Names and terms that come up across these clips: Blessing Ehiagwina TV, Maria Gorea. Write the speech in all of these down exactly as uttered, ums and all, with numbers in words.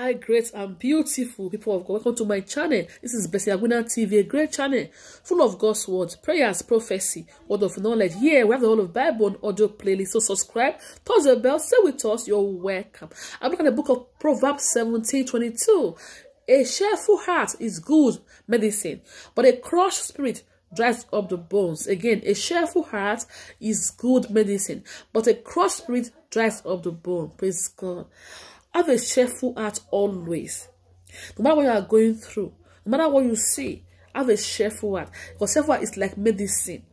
Hi, great and beautiful people of God. Welcome to my channel. This is Blessing Ehiagwina T V, a great channel full of God's words, prayers, prophecy, word of knowledge. Here, yeah, we have the whole of Bible on audio playlist. So subscribe, touch the bell, stay with us. You're welcome. I'm looking at the book of Proverbs seventeen twenty-two. A cheerful heart is good medicine, but a crushed spirit dries up the bones. Again, a cheerful heart is good medicine, but a crushed spirit dries up the bone. Praise God. Have a cheerful heart always. No matter what you are going through, no matter what you see, have a cheerful heart. Because cheerful heart is like medicine.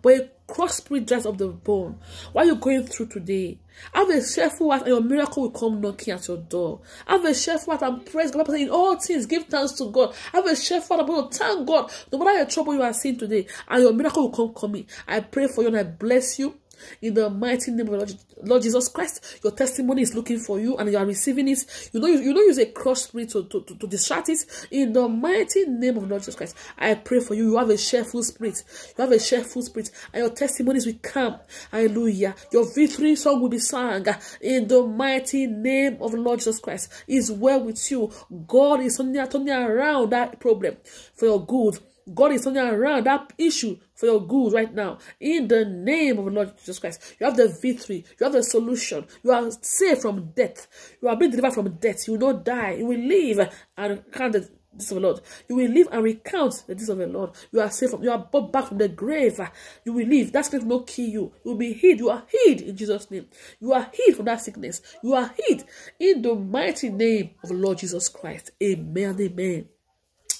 But a crushed spirit dries up the bone. What are you going through today? Have a cheerful heart and your miracle will come knocking at your door. Have a cheerful heart and praise God. In all things, give thanks to God. Have a cheerful heart and thank God. No matter the trouble you are seeing today, and your miracle will come coming. I pray for you and I bless you. In the mighty name of the Lord Jesus Christ, your testimony is looking for you and you are receiving it. You know, you, you know, use a crushed spirit to, to, to, to distract it. In the mighty name of the Lord Jesus Christ, I pray for you. You have a cheerful spirit. You have a cheerful spirit and your testimonies will come. Hallelujah. Your victory song will be sung. In the mighty name of the Lord Jesus Christ, is well with you. God is turning, turning around that problem for your good. God is turning around that issue for your good right now. In the name of the Lord Jesus Christ, you have the victory. You have the solution. You are saved from death. You are being delivered from death. You will not die. You will live and recount the deeds of the Lord. You will live and recount the deeds of the Lord. You are saved from. You are brought back from the grave. You will live. That sickness will not kill you. You will be healed. You are healed in Jesus' name. You are healed from that sickness. You are healed in the mighty name of the Lord Jesus Christ. Amen. Amen.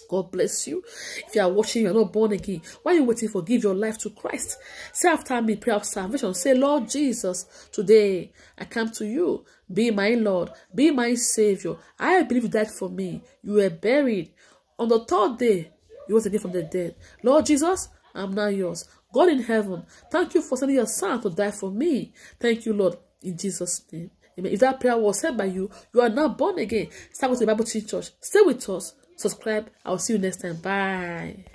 God bless you. If you are watching, you are not born again. Why are you waiting for? Give your life to Christ. Say after me, prayer of salvation. Say, Lord Jesus, today I come to you. Be my Lord. Be my Savior. I believe you died for me. You were buried. On the third day, you rose again from the dead. Lord Jesus, I'm now yours. God in heaven, thank you for sending your son to die for me. Thank you, Lord, in Jesus' name. Amen. If that prayer was said by you, you are now born again. Start with the Bible Church. Stay with us. Subscribe. I'll see you next time. Bye.